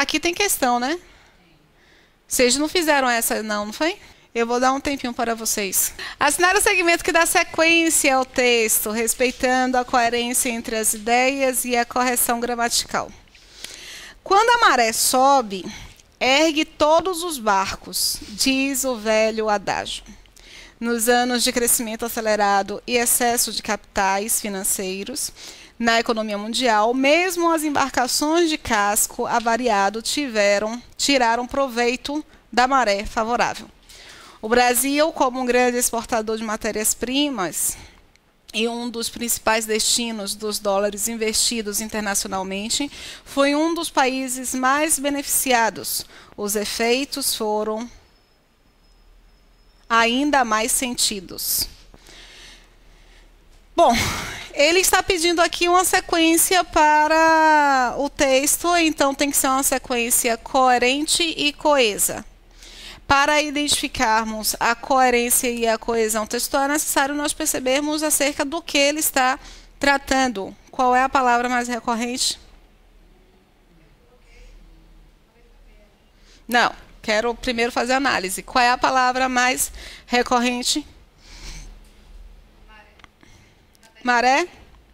Aqui tem questão, né? Vocês não fizeram essa, não foi? Eu vou dar um tempinho para vocês. Assinar o segmento que dá sequência ao texto, respeitando a coerência entre as ideias e a correção gramatical. Quando a maré sobe, ergue todos os barcos, diz o velho adágio. Nos anos de crescimento acelerado e excesso de capitais financeiros na economia mundial, mesmo as embarcações de casco avariado tiraram proveito da maré favorável. O Brasil, como um grande exportador de matérias-primas e um dos principais destinos dos dólares investidos internacionalmente, foi um dos países mais beneficiados. Os efeitos foram ainda mais sentidos. Bom, ele está pedindo aqui uma sequência para o texto, então tem que ser uma sequência coerente e coesa. Para identificarmos a coerência e a coesão textual, é necessário nós percebermos acerca do que ele está tratando. Qual é a palavra mais recorrente? Não, quero primeiro fazer a análise. Qual é a palavra mais recorrente? Maré?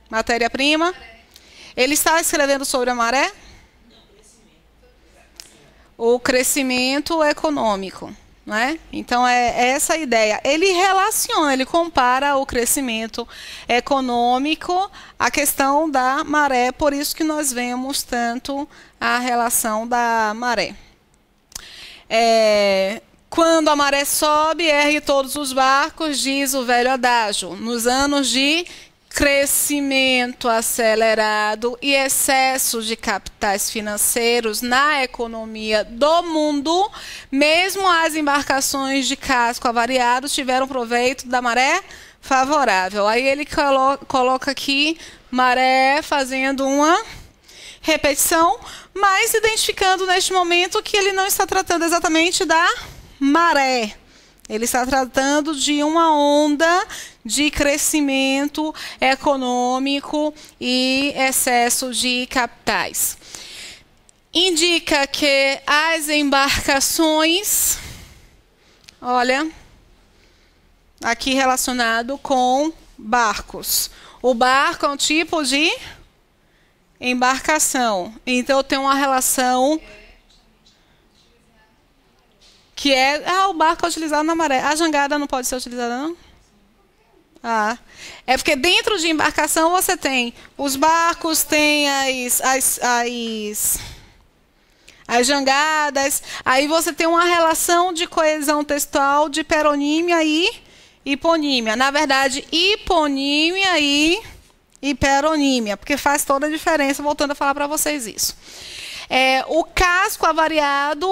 Matéria-prima? Ele está escrevendo sobre a maré? O crescimento econômico, não é? Então, é essa a ideia. Ele relaciona, ele compara o crescimento econômico à questão da maré, por isso que nós vemos tanto a relação da maré. Quando a maré sobe, ergue todos os barcos, diz o velho adágio. Nos anos de crescimento acelerado e excesso de capitais financeiros na economia do mundo, mesmo as embarcações de casco avariado tiveram proveito da maré favorável. Aí ele coloca aqui maré fazendo uma repetição, mas identificando neste momento que ele não está tratando exatamente da maré. Ele está tratando de uma onda de crescimento econômico e excesso de capitais. Indica que as embarcações, olha, aqui relacionado com barcos. O barco é um tipo de embarcação. Então, tem uma relação que é, o barco é utilizado na maré. A jangada não pode ser utilizada, não? É porque dentro de embarcação você tem os barcos, tem as jangadas, aí você tem uma relação de coesão textual de hiperonímia e hiponímia. Na verdade, hiponímia e hiperonímia, porque faz toda a diferença, voltando a falar para vocês isso. O casco avariado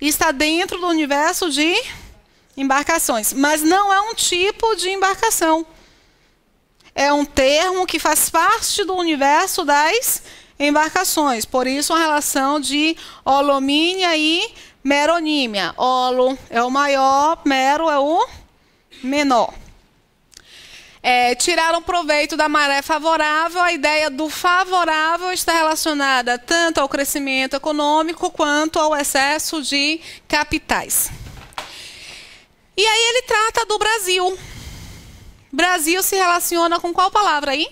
está dentro do universo de embarcações, mas não é um tipo de embarcação. É um termo que faz parte do universo das embarcações. Por isso, a relação de holomínia e meronímia. Holo é o maior, mero é o menor. Tiraram proveito da maré favorável. A ideia do favorável está relacionada tanto ao crescimento econômico quanto ao excesso de capitais. E aí ele trata do Brasil. Brasil se relaciona com qual palavra aí?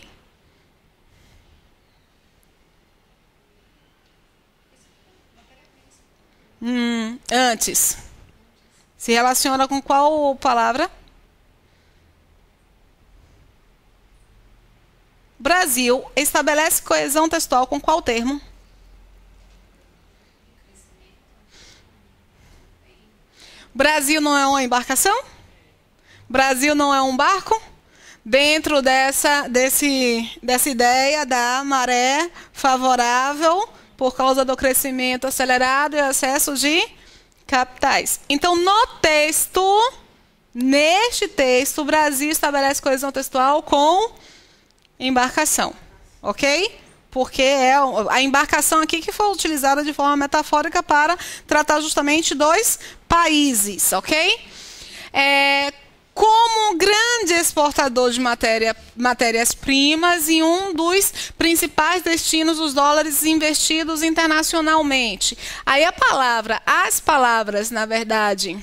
Antes. Se relaciona com qual palavra? Brasil estabelece coesão textual com qual termo? Brasil não é uma embarcação? Brasil não é um barco? Dentro dessa ideia da maré favorável, por causa do crescimento acelerado e excesso de capitais. Então, no texto, neste texto, o Brasil estabelece coesão textual com embarcação, ok? Porque é a embarcação aqui que foi utilizada de forma metafórica para tratar justamente dois países, ok? como um grande exportador de matérias-primas e um dos principais destinos dos dólares investidos internacionalmente. Aí a palavra, as palavras, na verdade,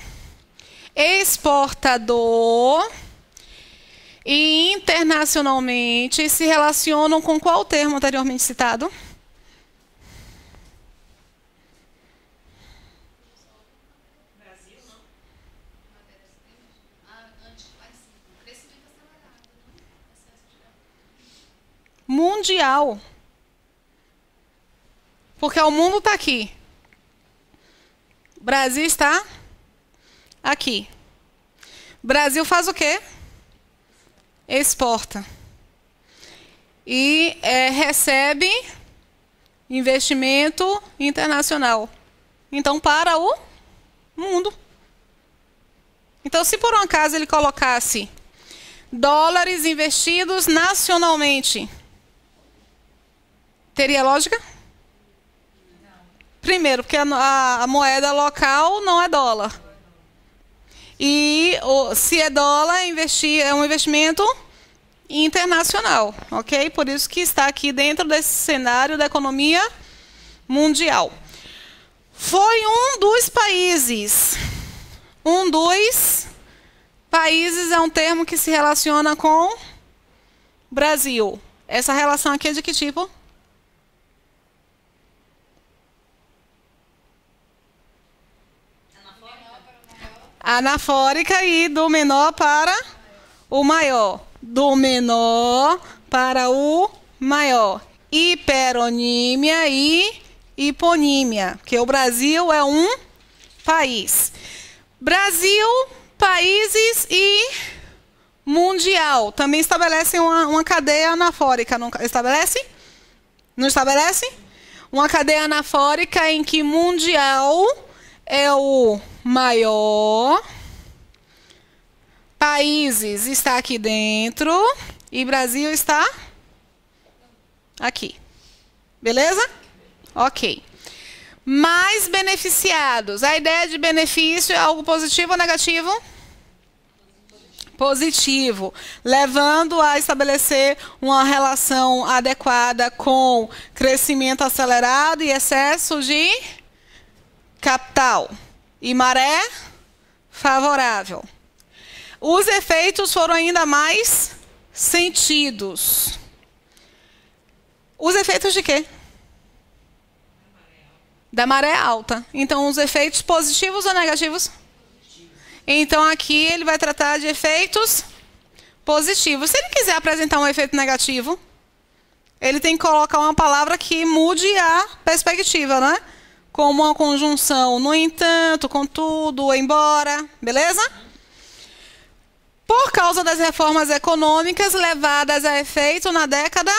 exportador e internacionalmente se relacionam com qual termo anteriormente citado? Mundial. Porque o mundo está aqui. O Brasil está aqui. O Brasil faz o quê? Exporta. E recebe investimento internacional. Então, para o mundo. Então, se por um acaso ele colocasse dólares investidos nacionalmente, teria lógica? Não. Primeiro, porque a moeda local não é dólar. E se é dólar, é um investimento internacional, ok? Por isso que está aqui dentro desse cenário da economia mundial. Foi um dos países é um termo que se relaciona com Brasil. Essa relação aqui é de que tipo? Anafórica e do menor para o maior. Do menor para o maior. Hiperonímia e hiponímia. Porque o Brasil é um país. Brasil, países e mundial. Também estabelecem uma cadeia anafórica. Não estabelece? Não estabelece? Uma cadeia anafórica em que mundial é o maior, países está aqui dentro e Brasil está aqui. Beleza? Ok. Mais beneficiados. A ideia de benefício é algo positivo ou negativo? Positivo, levando a estabelecer uma relação adequada com crescimento acelerado e excesso de capital. E maré favorável. Os efeitos foram ainda mais sentidos. Os efeitos de quê? Da maré alta. Então, os efeitos positivos ou negativos? Então, aqui ele vai tratar de efeitos positivos. Se ele quiser apresentar um efeito negativo, ele tem que colocar uma palavra que mude a perspectiva, né? Como uma conjunção, no entanto, contudo, embora, beleza? Por causa das reformas econômicas levadas a efeito na década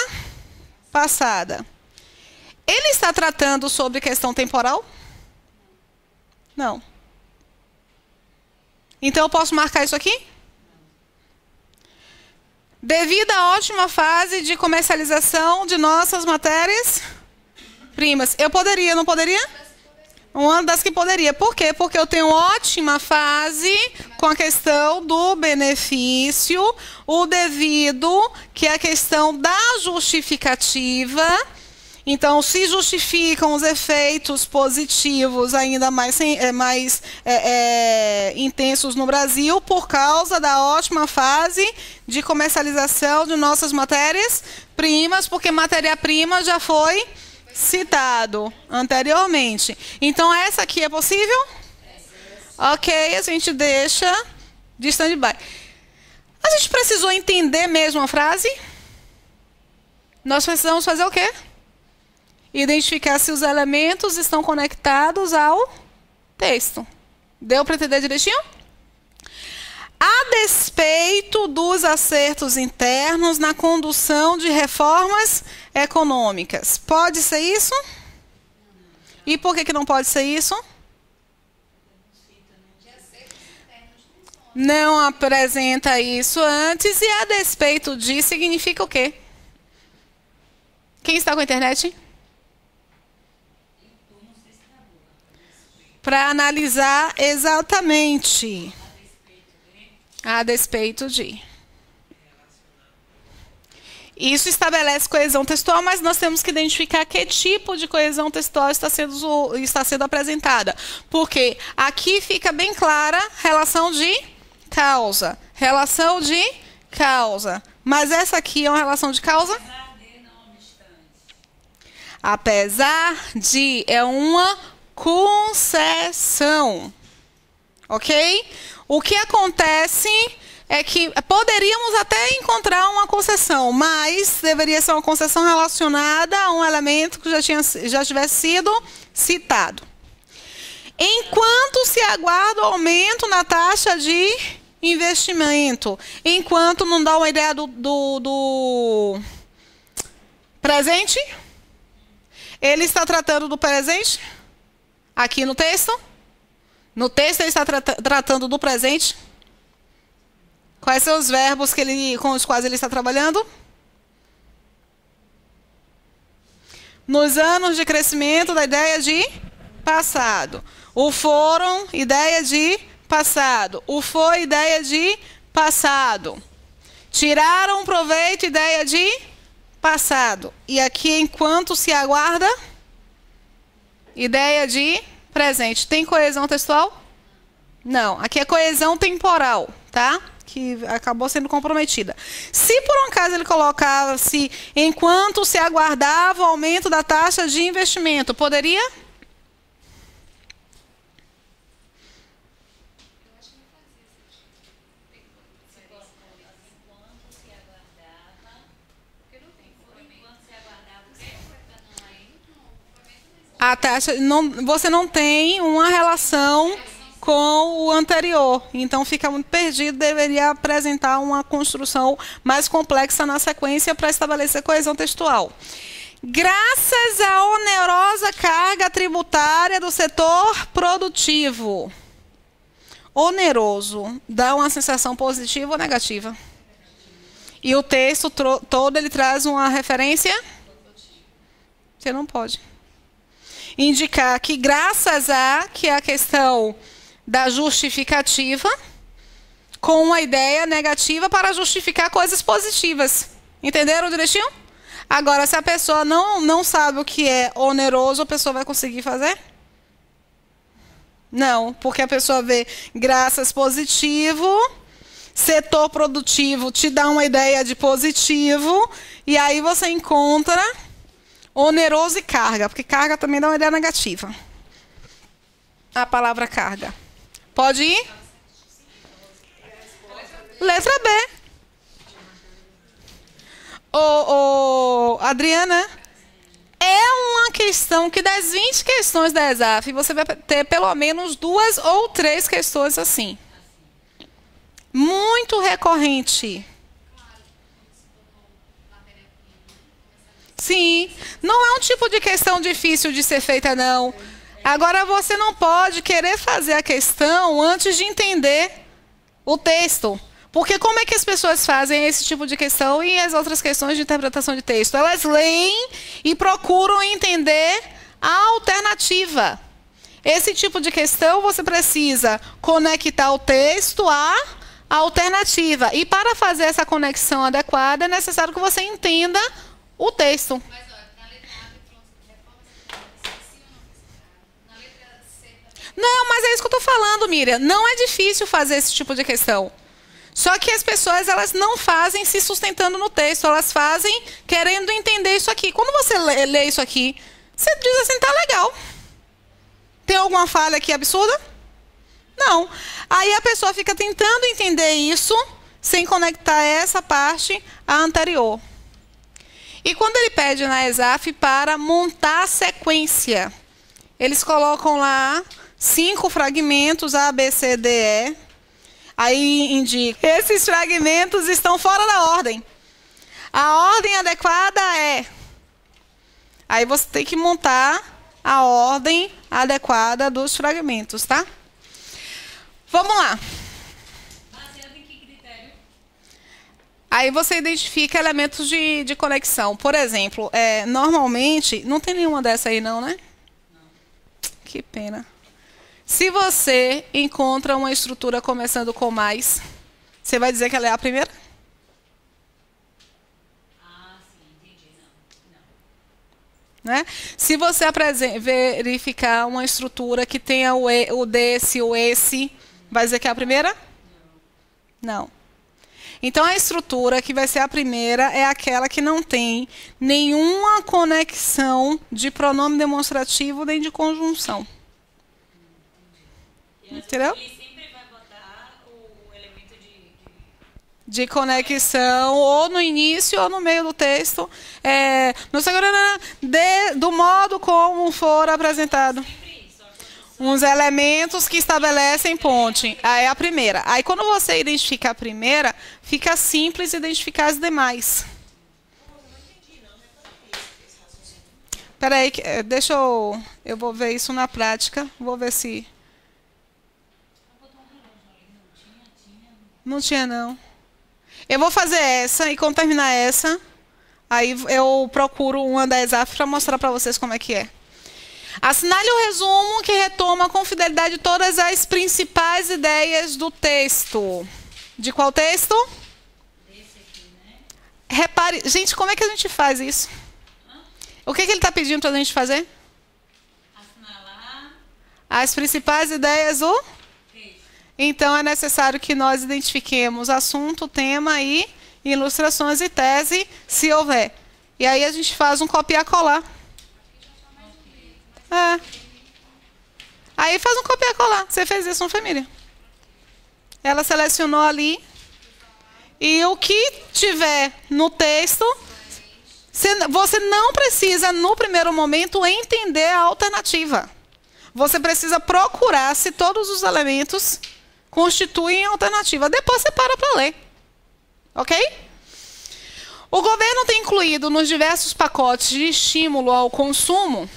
passada. Ele está tratando sobre questão temporal? Não. Então, eu posso marcar isso aqui? Devido à ótima fase de comercialização de nossas matérias... primas. Eu poderia, não poderia? Uma das que poderia. Por quê? Porque eu tenho ótima fase com a questão do benefício, o devido, que é a questão da justificativa. Então, se justificam os efeitos positivos ainda mais intensos no Brasil por causa da ótima fase de comercialização de nossas matérias-primas, porque matéria-prima já foi citado anteriormente. Então, essa aqui é possível? Ok, a gente deixa de stand-by. A gente precisou entender mesmo a frase? Nós precisamos fazer o quê? Identificar se os elementos estão conectados ao texto. Deu para entender direitinho? A despeito dos acertos internos na condução de reformas econômicas. Pode ser isso? E por que não pode ser isso? Não apresenta isso antes. E a despeito de significa o quê? Quem está com a internet? Para analisar exatamente. a despeito de. Isso estabelece coesão textual, mas nós temos que identificar que tipo de coesão textual está sendo apresentada. Porque aqui fica bem clara relação de causa. Relação de causa. Mas essa aqui é uma relação de causa? Apesar de é uma concessão. Ok? O que acontece é que poderíamos até encontrar uma concessão, mas deveria ser uma concessão relacionada a um elemento que já tivesse sido citado. Enquanto se aguarda o aumento na taxa de investimento, enquanto não dá uma ideia do presente, ele está tratando do presente? Aqui no texto? No texto ele está tratando do presente? Quais são os verbos que com os quais ele está trabalhando? Nos anos de crescimento da ideia de passado. O foram, ideia de passado. O foi, ideia de passado. Tiraram proveito, ideia de passado. E aqui, enquanto se aguarda, ideia de presente. Tem coesão textual? Não. Aqui é coesão temporal, tá? Que acabou sendo comprometida. Se por um acaso ele colocasse enquanto se aguardava o aumento da taxa de investimento, poderia? A taxa, você não tem uma relação com o anterior, então fica muito perdido, deveria apresentar uma construção mais complexa na sequência para estabelecer coesão textual. Graças à onerosa carga tributária do setor produtivo. Oneroso, dá uma sensação positiva ou negativa? E o texto todo, ele traz uma referência? Você não pode indicar que graças a, que é a questão da justificativa, com uma ideia negativa para justificar coisas positivas. Entenderam direitinho? Agora, se a pessoa não sabe o que é oneroso, a pessoa vai conseguir fazer? Não, porque a pessoa vê graças positivo, setor produtivo te dá uma ideia de positivo, e aí você encontra oneroso e carga, porque carga também dá uma ideia negativa. A palavra carga. Pode ir? Letra B. Adriana, é uma questão que das 20 questões da ESAF, você vai ter pelo menos 2 ou 3 questões assim. Muito recorrente. Sim. Não é um tipo de questão difícil de ser feita, não. Agora, você não pode querer fazer a questão antes de entender o texto. Porque como é que as pessoas fazem esse tipo de questão e as outras questões de interpretação de texto? Elas leem e procuram entender a alternativa. Esse tipo de questão, você precisa conectar o texto à alternativa. E para fazer essa conexão adequada, é necessário que você entenda o texto. Não, mas é isso que eu estou falando, Miriam. Não é difícil fazer esse tipo de questão. Só que as pessoas, elas não fazem se sustentando no texto. Elas fazem querendo entender isso aqui. Quando você lê isso aqui, você diz assim, tá legal. Tem alguma falha aqui absurda? Não. Aí a pessoa fica tentando entender isso, sem conectar essa parte à anterior. E quando ele pede na ESAF para montar a sequência, eles colocam lá 5 fragmentos, A, B, C, D, E. Aí indica, esses fragmentos estão fora da ordem. A ordem adequada é. Aí você tem que montar a ordem adequada dos fragmentos, tá? Vamos lá. Baseado em que critério? Aí você identifica elementos de conexão. Por exemplo, normalmente, não tem nenhuma dessa aí não, né? Não. Que pena. Se você encontra uma estrutura começando com mais, Você vai dizer que ela é a primeira? Ah, sim, entendi. Não. Né? Se você verificar uma estrutura que tenha o, o desse, o esse, vai dizer que é a primeira? Não. Não. Então, a estrutura que vai ser a primeira é aquela que não tem nenhuma conexão de pronome demonstrativo nem de conjunção. Entendeu? Ele sempre vai botar o elemento de conexão, ou no início ou no meio do texto, do modo como for apresentado. Uns elementos que estabelecem ponte. Aí é a primeira. Aí, quando você identifica a primeira, fica simples identificar as demais. Espera aí, deixa eu... Eu vou ver isso na prática. Vou ver se... Não tinha, não. Eu vou fazer essa, e quando terminar essa, aí eu procuro uma das AF para mostrar para vocês como é que é. Assinale o resumo que retoma com fidelidade todas as principais ideias do texto. De qual texto? Desse aqui, né? Repare, gente, como é que a gente faz isso? O que ele está pedindo para a gente fazer? Assinalar as principais ideias do texto. Então, é necessário que nós identifiquemos assunto, tema e ilustrações e tese, se houver. E aí a gente faz um copiar-colar. É. Aí faz um copiar e colar. Você fez isso, não foi, Miriam? Ela selecionou ali. E o que tiver no texto, você não precisa, no primeiro momento, entender a alternativa. Você precisa procurar se todos os elementos constituem alternativa. Depois você para ler. Ok? O governo tem incluído nos diversos pacotes de estímulo ao consumo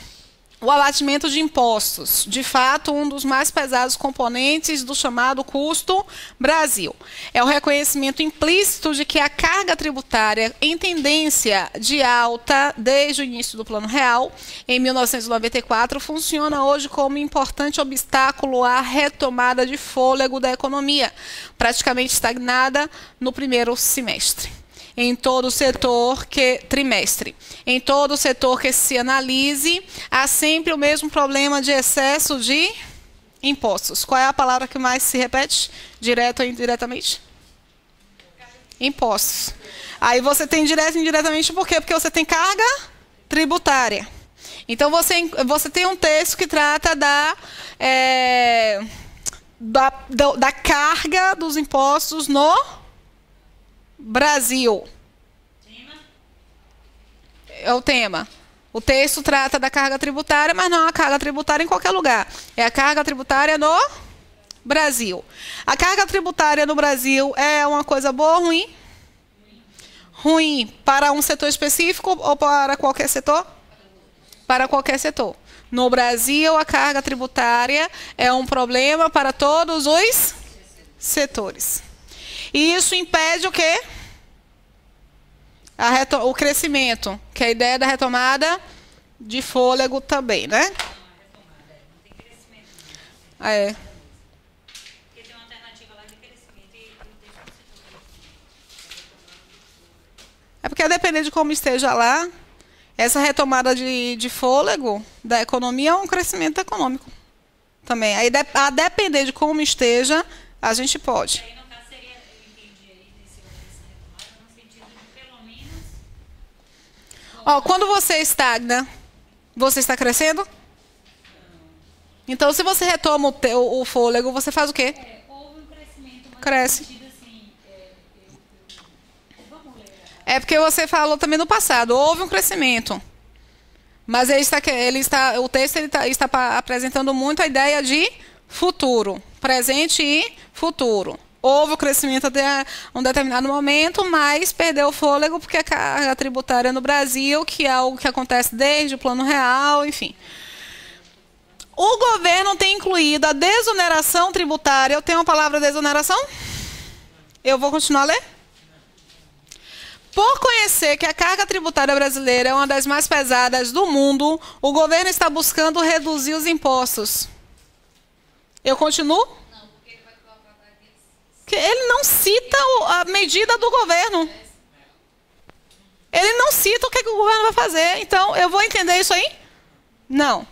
o abatimento de impostos, de fato, um dos mais pesados componentes do chamado custo Brasil. É o reconhecimento implícito de que a carga tributária, em tendência de alta desde o início do Plano Real, em 1994, funciona hoje como importante obstáculo à retomada de fôlego da economia, praticamente estagnada no primeiro semestre. Em todo setor que se analise, há sempre o mesmo problema de excesso de impostos. Qual é a palavra que mais se repete, direto ou indiretamente? Impostos. Aí você tem direto e indiretamente por quê? Porque você tem carga tributária. Então, você tem um texto que trata da carga dos impostos no Brasil. É o tema. O texto trata da carga tributária, mas não é a carga tributária em qualquer lugar. É a carga tributária no Brasil. A carga tributária no Brasil é uma coisa boa ou ruim? Ruim. Para um setor específico ou para qualquer setor? Para qualquer setor. No Brasil, a carga tributária é um problema para todos os setores. E isso impede o quê? O crescimento, que é a ideia da retomada de fôlego também, né? Não tem crescimento. É. Porque tem uma alternativa lá de crescimento e não tem crescimento. É porque, a depender de como esteja lá, essa retomada de fôlego da economia é um crescimento econômico também. Aí, a depender de como esteja, a gente pode. Oh, quando você estagna, você está crescendo? Então, se você retoma o fôlego, você faz o quê? Houve um crescimento, mas cresce. Assim, vamos ler. É porque você falou também no passado, houve um crescimento. Mas o texto está apresentando muito a ideia de futuro, presente e futuro. Houve o crescimento até um determinado momento, mas perdeu o fôlego porque a carga tributária no Brasil, que é algo que acontece desde o Plano Real, enfim. O governo tem incluído a desoneração tributária. Eu tenho a palavra desoneração? Eu vou continuar a ler? Por conhecer que a carga tributária brasileira é uma das mais pesadas do mundo, o governo está buscando reduzir os impostos. Eu continuo? que ele não cita a medida do governo. Ele não cita o que o governo vai fazer. Então, eu vou entender isso aí? Não.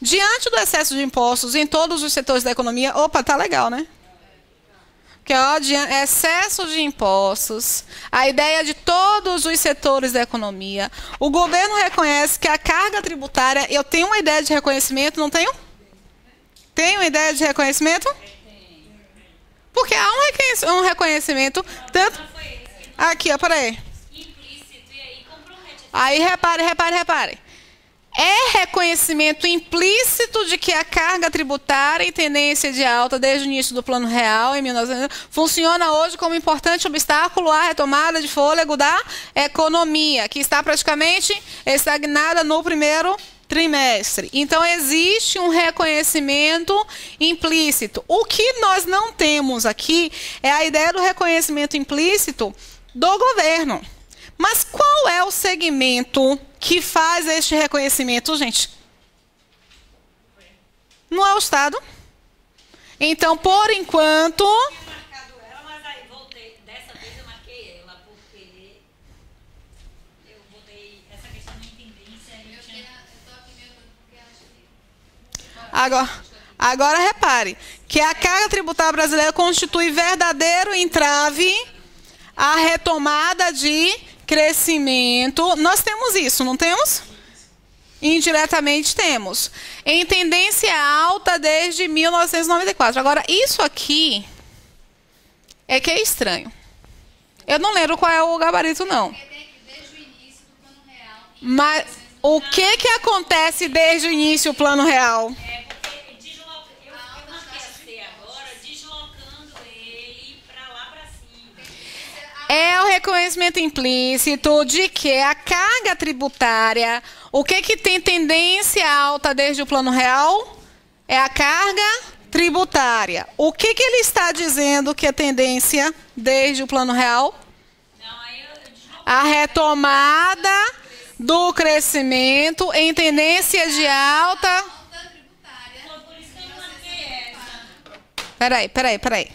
Diante do excesso de impostos em todos os setores da economia... Opa, tá legal, né? Que é excesso de impostos, a ideia de todos os setores da economia. O governo reconhece que a carga tributária... Eu tenho uma ideia de reconhecimento, não tenho? Tenho ideia de reconhecimento? Porque há um reconhecimento... tanto aqui, ó, peraí. Aí, repare. É reconhecimento implícito de que a carga tributária em tendência de alta desde o início do Plano Real, em 1990, funciona hoje como importante obstáculo à retomada de fôlego da economia, que está praticamente estagnada no primeiro trimestre. Então, existe um reconhecimento implícito. O que nós não temos aqui é a ideia do reconhecimento implícito do governo. Mas qual é o segmento que faz este reconhecimento, gente? Não é o Estado. Então, por enquanto... Eu tinha marcado ela, mas aí voltei. Dessa vez eu marquei ela, porque eu botei essa questão de tendência e eu tinha... Agora repare que a carga tributária brasileira constitui verdadeiro entrave à retomada de... crescimento, nós temos isso, não temos? Indiretamente temos. Em tendência alta desde 1994. Agora, isso aqui é que é estranho. Eu não lembro qual é o gabarito, não. Mas o que acontece desde o início do Plano Real? É o reconhecimento implícito de que a carga tributária, o que tem tendência alta desde o Plano Real? É a carga tributária. O que ele está dizendo que é tendência desde o Plano Real? A retomada do crescimento em tendência de alta... Peraí.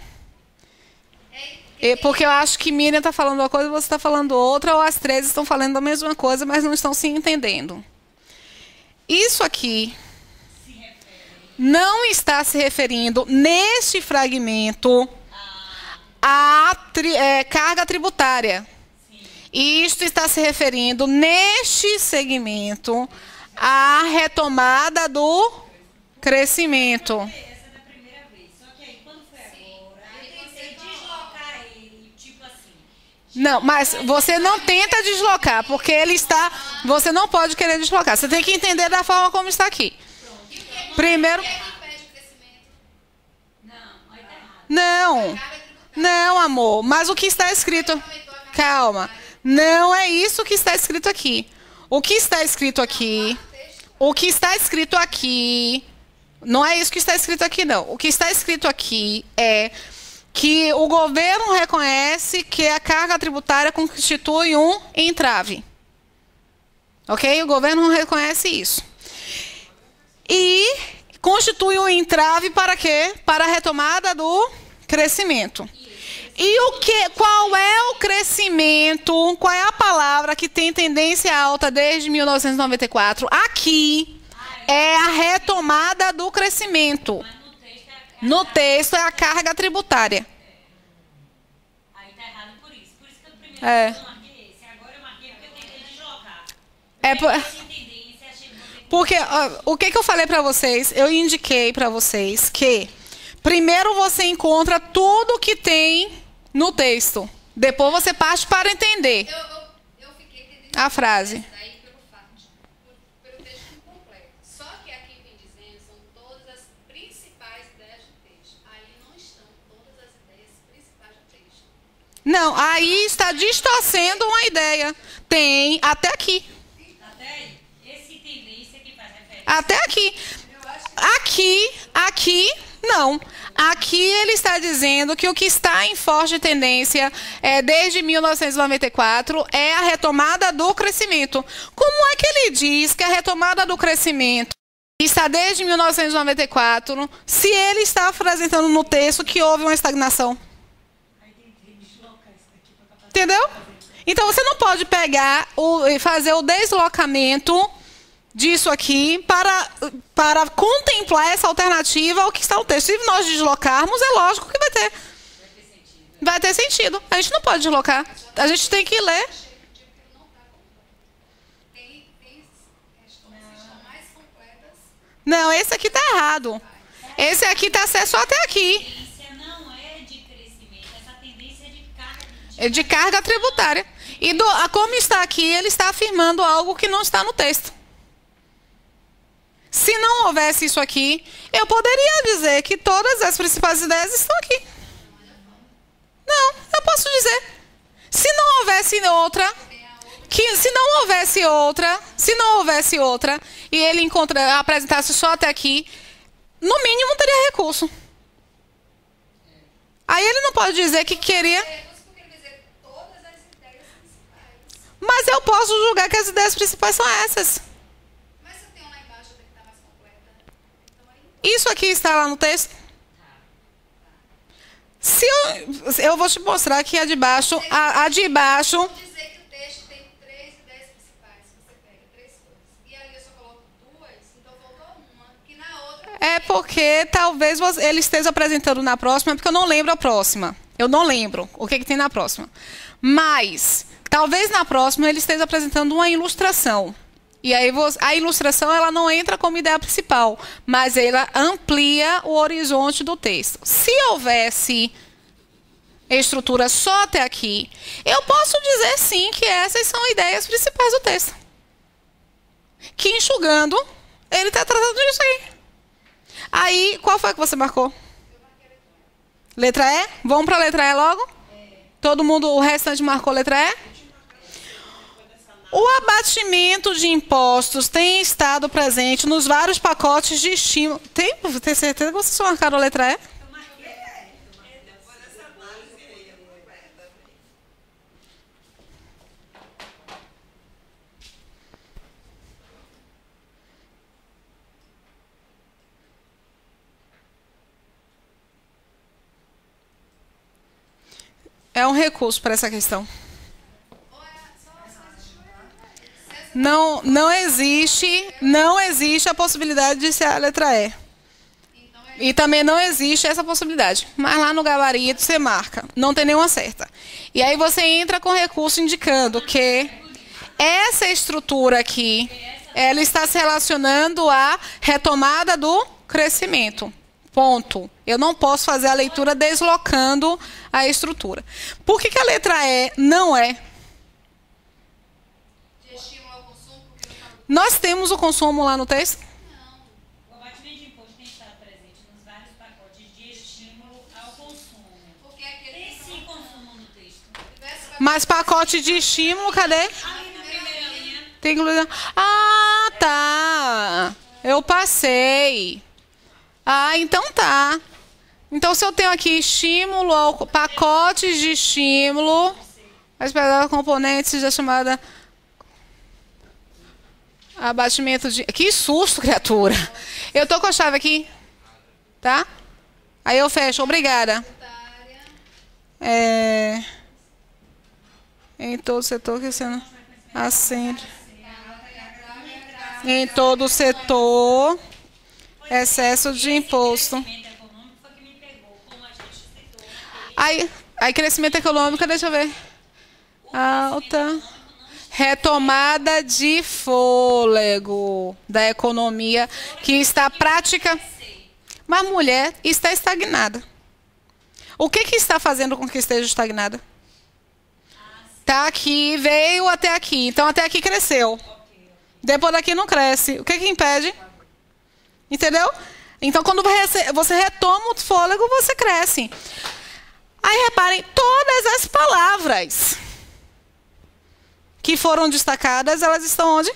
Porque eu acho que Miriam está falando uma coisa e você está falando outra, ou as três estão falando a mesma coisa, mas não estão se entendendo. Isso aqui não está se referindo, neste fragmento, à carga tributária. Isto está se referindo, neste segmento, à retomada do crescimento. Não, mas você não tenta deslocar, porque ele está... Você não pode querer deslocar. Você tem que entender da forma como está aqui. Primeiro... Não, amor. Mas o que está escrito... Calma. Não é isso que está escrito aqui. O que está escrito aqui... Não é isso que está escrito aqui, não. O que está escrito aqui é... que o governo reconhece que a carga tributária constitui um entrave. Ok? O governo reconhece isso. E constitui um entrave para quê? Para a retomada do crescimento. E qual é o crescimento? Qual é a palavra que tem tendência alta desde 1994? Aqui é a retomada do crescimento. No texto é a carga tributária. Aí está errado por isso. Por isso que eu primeiro não marquei esse. Agora eu marquei porque eu tentei deslocar. Porque ó, o que eu falei para vocês? Eu indiquei para vocês que primeiro você encontra tudo que tem no texto. Depois você parte para entender eu fiquei entendendo a frase. Não, aí está distorcendo uma ideia. Tem até aqui. Até aqui. Aqui, não. Aqui ele está dizendo que o que está em forte tendência desde 1994 é a retomada do crescimento. Como é que ele diz que a retomada do crescimento está desde 1994 se ele está apresentando no texto que houve uma estagnação? Entendeu? Então você não pode pegar e fazer o deslocamento disso aqui para contemplar essa alternativa ao que está no texto. Se nós deslocarmos, é lógico que vai ter sentido. Vai ter sentido. A gente não pode deslocar. A gente tem que ler. Não, esse aqui está errado. Esse aqui está só até aqui. É de carga tributária. E como está aqui, ele está afirmando algo que não está no texto. Se não houvesse isso aqui, eu poderia dizer que todas as principais ideias estão aqui. Não, eu posso dizer. Se não houvesse outra, se não houvesse outra, e ele apresentasse só até aqui, no mínimo teria recurso. Aí ele não pode dizer que queria... Mas eu posso julgar que as ideias principais são essas. Mas eu tenho lá embaixo que está mais completa. Então, aí... Isso aqui está lá no texto? Se eu vou te mostrar que a de baixo, a de baixo... Vamos dizer que o texto tem 3 ideias principais, você pega 3 coisas. E aí eu só coloco 2, então faltou uma, que na outra... É porque talvez ele esteja apresentando na próxima, porque eu não lembro a próxima. Eu não lembro o que tem na próxima. Mas... Talvez na próxima ele esteja apresentando uma ilustração. E aí a ilustração ela não entra como ideia principal, mas ela amplia o horizonte do texto. Se houvesse estrutura só até aqui, eu posso dizer sim que essas são ideias principais do texto. Que enxugando, ele está tratando disso aí. Aí, qual foi que você marcou? Letra E? Vamos para a letra E logo? Todo mundo, o restante marcou letra E? O abatimento de impostos tem estado presente nos vários pacotes de estímulo. Tem certeza que vocês marcaram a letra E? É um recurso para essa questão. Não existe a possibilidade de ser a letra E. E também não existe essa possibilidade. Mas lá no gabarito você marca. Não tem nenhuma certa. E aí você entra com recurso indicando que essa estrutura aqui, ela está se relacionando à retomada do crescimento. Ponto. Eu não posso fazer a leitura deslocando a estrutura. Por que a letra E não é? Nós temos o consumo lá no texto? Não. O abatimento de imposto tem estado presente nos vários pacotes de estímulo ao consumo. Porque tem sim consumo no texto. Mas pacote de estímulo, cadê? Ali na primeira linha. Tem inclusão. Ah, tá. Eu passei. Ah, então tá. Então se eu tenho aqui estímulo ao pacotes de estímulo, as pegadas componentes da chamada... Abatimento de... Que susto, criatura. Eu tô com a chave aqui. Tá? Aí eu fecho. Obrigada. Em todo setor que você não acende. Em todo setor, excesso de imposto. Aí crescimento econômico, deixa eu ver. Alta... Retomada de fôlego da economia que está prática. Mas a mulher está estagnada. O que está fazendo com que esteja estagnada? Está aqui, veio até aqui. Então, até aqui cresceu. Depois daqui não cresce. O que impede? Entendeu? Então, quando você retoma o fôlego, você cresce. Aí, reparem, todas as palavras... que foram destacadas, elas estão onde?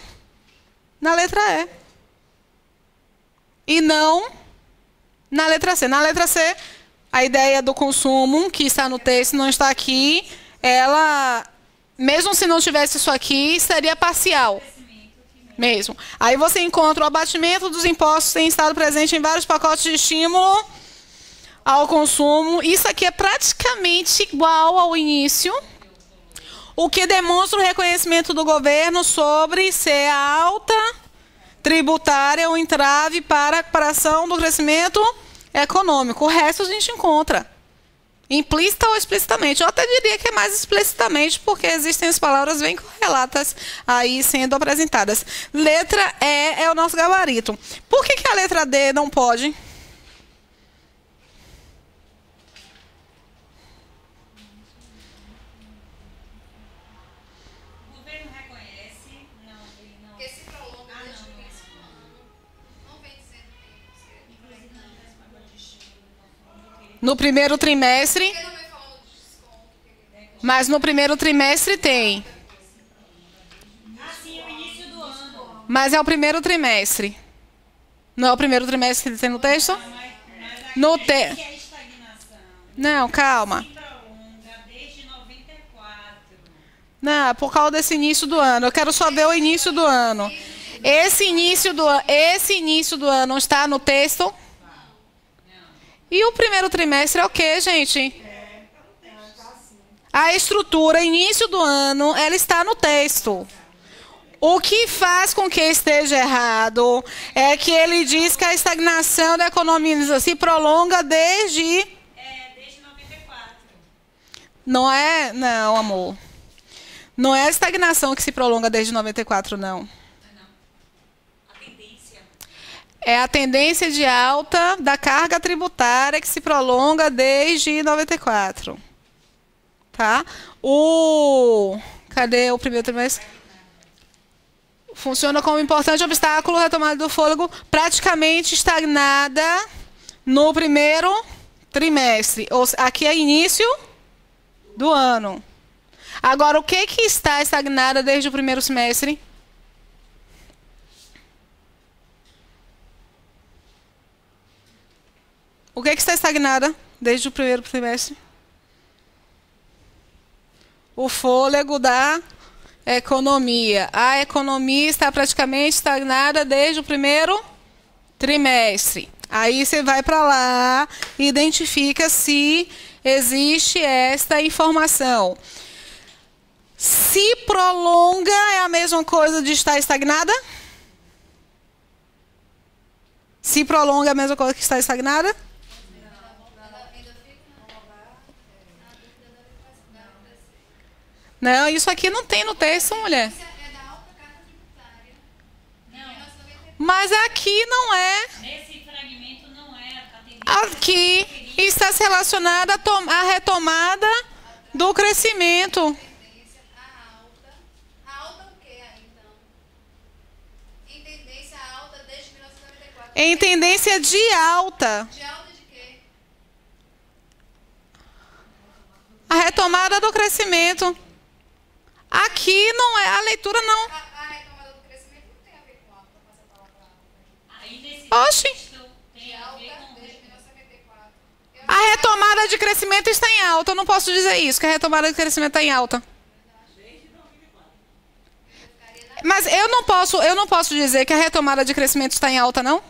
Na letra E. E não na letra C. Na letra C, a ideia do consumo, que está no texto, não está aqui, ela, mesmo se não tivesse isso aqui, seria parcial. Mesmo. Aí você encontra o abatimento dos impostos, tem estado presente em vários pacotes de estímulo ao consumo. Isso aqui é praticamente igual ao início. o que demonstra o reconhecimento do governo sobre ser a alta tributária o entrave para a recuperação do crescimento econômico. O resto a gente encontra, implícita ou explicitamente. Eu até diria que é mais explicitamente, porque existem as palavras bem correlatas aí sendo apresentadas. Letra E é o nosso gabarito. Por que a letra D não pode? No primeiro trimestre, mas no primeiro trimestre tem. Mas é o primeiro trimestre. Não é o primeiro trimestre que tem no texto? No texto. Não, calma. Não, é por causa desse início do ano. Eu quero só ver o início do ano. Esse início do ano está no texto? E o primeiro trimestre é o quê, gente? A estrutura, início do ano, ela está no texto. O que faz com que esteja errado é que ele diz que a estagnação da economia se prolonga desde... desde 94. Não é... Não, amor. Não é a estagnação que se prolonga desde 94, não. É a tendência de alta da carga tributária que se prolonga desde 94. Tá? Cadê o primeiro trimestre? Funciona como importante obstáculo à retomada do fôlego, praticamente estagnada no primeiro trimestre. Aqui é início do ano. Agora, o que está estagnada desde o primeiro semestre? O que está estagnada desde o primeiro trimestre? O fôlego da economia. A economia está praticamente estagnada desde o primeiro trimestre. Aí você vai para lá e identifica se existe esta informação. Se prolonga é a mesma coisa de estar estagnada? Se prolonga é a mesma coisa que está estagnada? Não, isso aqui não tem no texto, mulher. Mas aqui não é. Nesse fragmento não é. Aqui está relacionada à retomada do crescimento. A alta o que aí, então? Em tendência a alta desde 1994. Em tendência de alta. De alta de quê? A retomada do crescimento. Aqui não é, a leitura não. A retomada do crescimento não tem a ver com alta, mas a palavra alta. Aí nesse texto tem alta desde 1994. A retomada de crescimento está em alta. Eu não posso dizer isso, que a retomada de crescimento está em alta. Mas eu não posso dizer que a retomada de crescimento está em alta, não?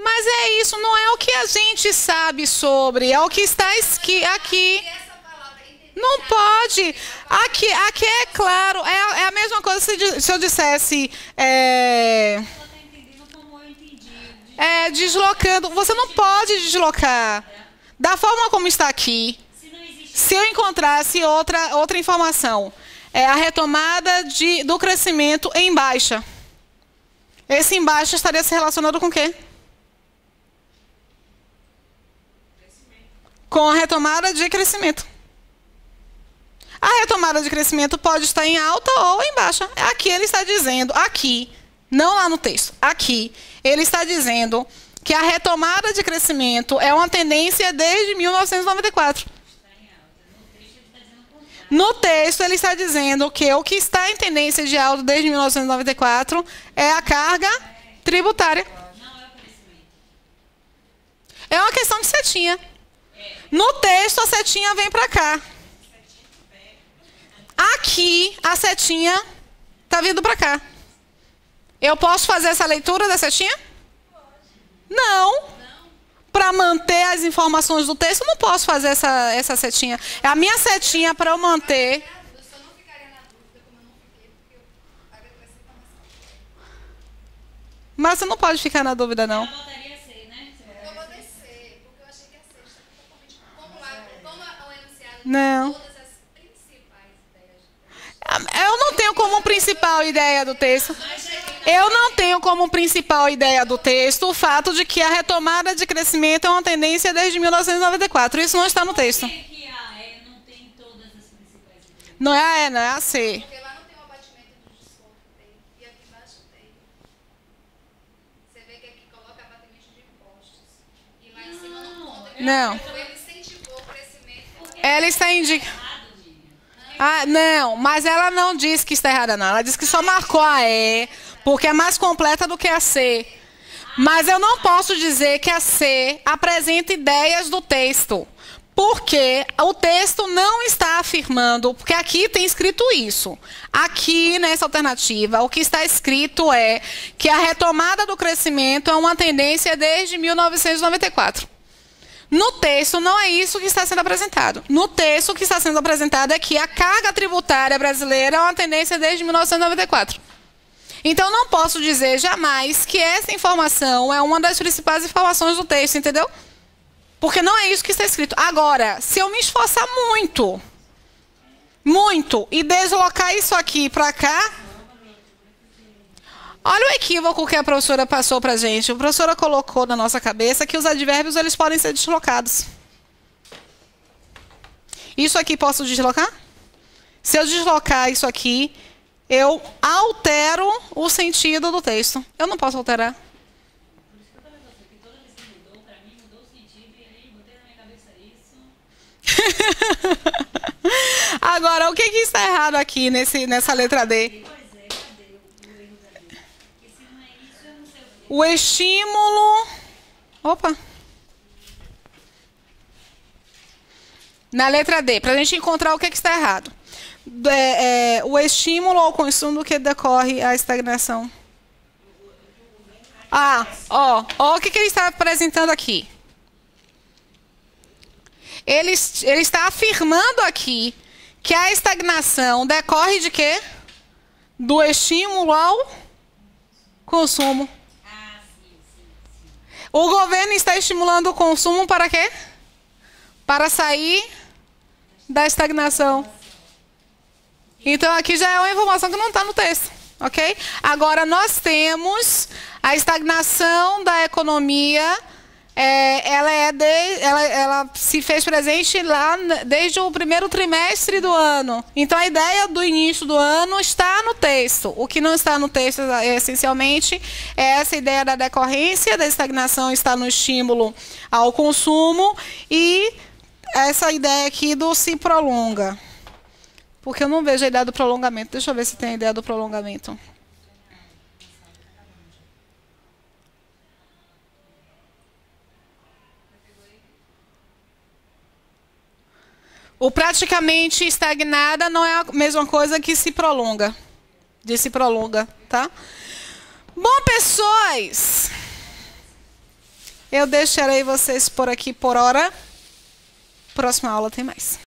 Mas é isso, não é o que a gente sabe sobre, é o que está aqui. Não pode. Aqui é claro, é a mesma coisa se eu dissesse... deslocando. Você não pode deslocar. Da forma como está aqui, se eu encontrasse outra informação, é a retomada do crescimento em baixa. Esse em baixa estaria se relacionando com o quê? Com a retomada de crescimento. A retomada de crescimento pode estar em alta ou em baixa. Aqui ele está dizendo, aqui, não lá no texto, aqui, ele está dizendo que a retomada de crescimento é uma tendência desde 1994. No texto ele está dizendo que o que está em tendência de alta desde 1994 é a carga tributária. Não é o crescimento. É uma questão de setinha. No texto, a setinha vem para cá. Aqui, a setinha está vindo para cá. Eu posso fazer essa leitura da setinha? Não. Para manter as informações do texto, eu não posso fazer essa setinha. É a minha setinha para eu manter. Mas você não pode ficar na dúvida, não. Eu botaria C, né? Eu botei C, porque eu achei que a sexta como o enunciado não. Todas as principais ideias. Eu não tenho como principal ideia do texto. Eu não tenho como principal ideia do texto o fato de que a retomada de crescimento é uma tendência desde 1994. Isso não está no texto. Por que a E não tem todas as principais ideias? Não é a E, não é a C. Não. Ela está indicando. Ah, não, mas ela não diz que está errada, não. Ela diz que só marcou a E, porque é mais completa do que a C. Mas eu não posso dizer que a C apresenta ideias do texto, porque o texto não está afirmando, porque aqui tem escrito isso. Aqui, nessa alternativa, o que está escrito é que a retomada do crescimento é uma tendência desde 1994. No texto, não é isso que está sendo apresentado. No texto, o que está sendo apresentado é que a carga tributária brasileira é uma tendência desde 1994. Então, não posso dizer jamais que essa informação é uma das principais informações do texto, entendeu? Porque não é isso que está escrito. Agora, se eu me esforçar muito, muito, e deslocar isso aqui para cá... Olha o equívoco que a professora passou para a gente. A professora colocou na nossa cabeça que os advérbios eles podem ser deslocados. Isso aqui posso deslocar? Se eu deslocar isso aqui, eu altero o sentido do texto. Eu não posso alterar. Por isso que eu falei pra você, que toda vez que mudou, para mim mudou o sentido e aí botei na minha cabeça isso. Agora, o que que está errado aqui nessa letra D? O estímulo... Opa! Na letra D, para a gente encontrar o que está errado. O estímulo ao consumo do que decorre a estagnação. Ah, ó o que ele está apresentando aqui. Ele está afirmando aqui que a estagnação decorre de quê? Do estímulo ao consumo. O governo está estimulando o consumo para quê? Para sair da estagnação. Então, aqui já é uma informação que não está no texto, ok? Agora, nós temos a estagnação da economia. Ela se fez presente lá desde o primeiro trimestre do ano. Então, a ideia do início do ano está no texto. O que não está no texto, essencialmente, é essa ideia da decorrência, da estagnação está no estímulo ao consumo e essa ideia aqui do se prolonga. Porque eu não vejo a ideia do prolongamento. Deixa eu ver se tem a ideia do prolongamento. O praticamente estagnada não é a mesma coisa que se prolonga. De se prolonga, tá? Bom, pessoas, eu deixarei vocês por aqui por hora. Próxima aula tem mais.